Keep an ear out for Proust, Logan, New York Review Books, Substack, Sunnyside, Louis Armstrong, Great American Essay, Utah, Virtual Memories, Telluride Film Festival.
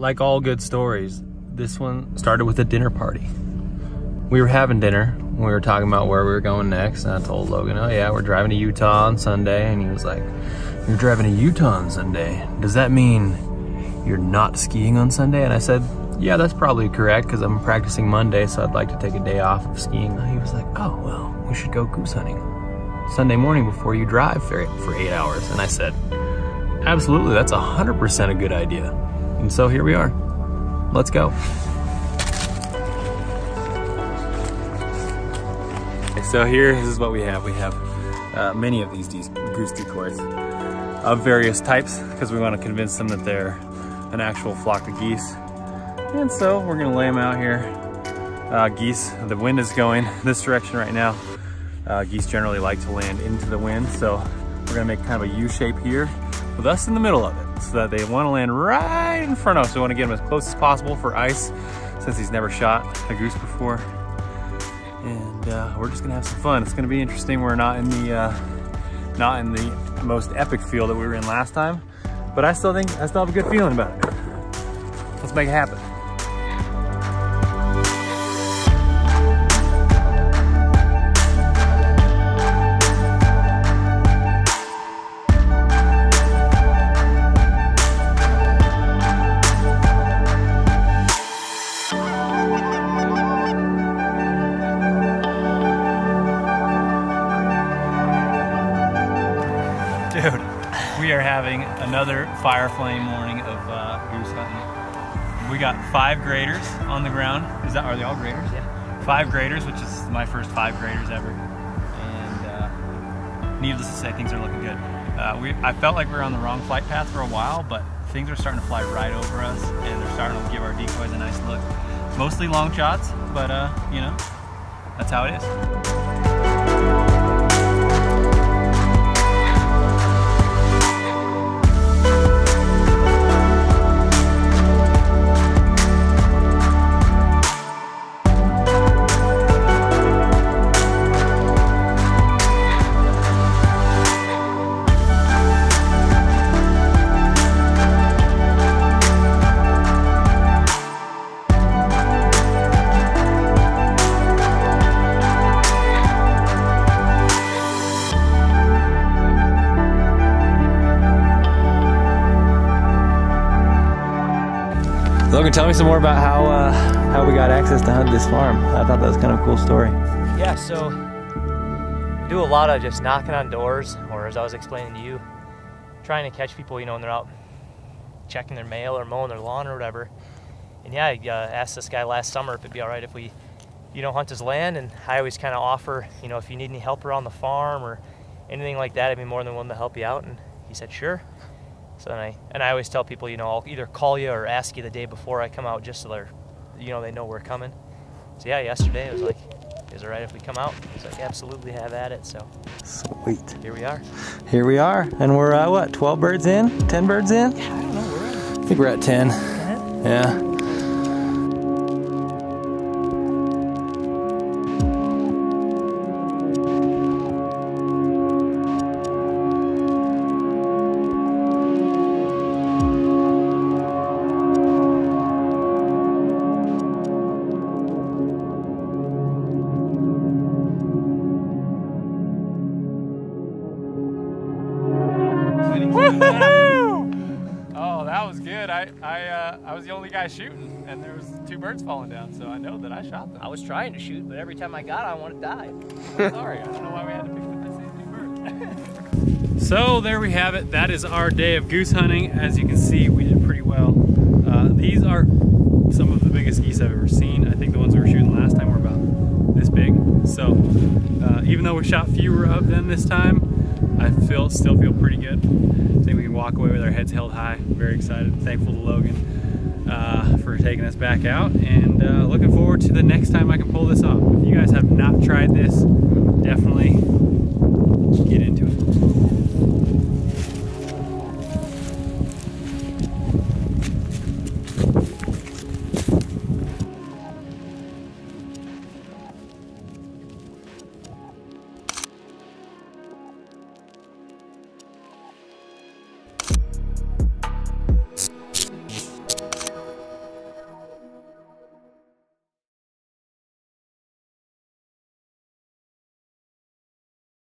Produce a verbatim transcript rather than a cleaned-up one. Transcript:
Like all good stories, this one started with a dinner party. We were having dinner. We were talking about where we were going next, and I told Logan, oh yeah, we're driving to Utah on Sunday. And he was like, you're driving to Utah on Sunday? Does that mean you're not skiing on Sunday? And I said, yeah, that's probably correct, because I'm practicing Monday, so I'd like to take a day off of skiing. He was like, oh, well, we should go goose hunting Sunday morning before you drive for eight hours. And I said, absolutely, that's one hundred percent a good idea. And so here we are. Let's go. So here is what we have. We have uh, many of these goose decoys of various types, because we want to convince them that they're an actual flock of geese. And so we're gonna lay them out here. Uh, geese, the wind is going this direction right now. Uh, geese generally like to land into the wind, so we're gonna make kind of a U shape here with us in the middle of it, so that they wanna land right in front of us. We wanna get them as close as possible for ice, since he's never shot a goose before. And uh, we're just gonna have some fun. It's gonna be interesting. We're not in the, uh, not in the most epic field that we were in last time, but I still think, I still have a good feeling about it. Let's make it happen. Dude, we are having another fire flame morning of uh, goose hunting. We got five graders on the ground. Is that, are they all graders? Yeah. Five graders, which is my first five graders ever. And uh, needless to say, things are looking good. Uh, we, I felt like we were on the wrong flight path for a while, but things are starting to fly right over us, and they're starting to give our decoys a nice look. Mostly long shots, but uh, you know, that's how it is. Logan, tell me some more about how uh, how we got access to hunt this farm. I thought that was kind of a cool story. Yeah, so I do a lot of just knocking on doors, or as I was explaining to you, trying to catch people, you know, when they're out checking their mail or mowing their lawn or whatever. And yeah, I uh, asked this guy last summer if it'd be all right if we, you know, hunt his land. And I always kind of offer, you know, if you need any help around the farm or anything like that, I'd be more than willing to help you out. And he said, sure. So and I, and I always tell people, you know, I'll either call you or ask you the day before I come out, just so they're, you know, they know we're coming. So yeah, yesterday it was like, is it right if we come out? It's like, absolutely, have at it. So sweet. Here we are. Here we are, and we're uh, what, twelve birds in? ten birds in? Yeah, I don't know. We're at, I think we're at ten. ten? Yeah. Oh, that was good. I I, uh, I was the only guy shooting, and there was two birds falling down, so I know that I shot them. I was trying to shoot, but every time I got it, I wanted to die. I'm sorry, I don't know why we had to pick up the same two birds. So there we have it. That is our day of goose hunting. As you can see, we did pretty well. Uh, these are some of the biggest geese I've ever seen. I think the ones we were shooting last time were about this big. So uh, even though we shot fewer of them this time, I feel still feel pretty good. I think we can walk away with our heads held high. Very excited, thankful to Logan uh, for taking us back out, and uh, looking forward to the next time I can pull this off. If you guys have not tried this, definitely get into it.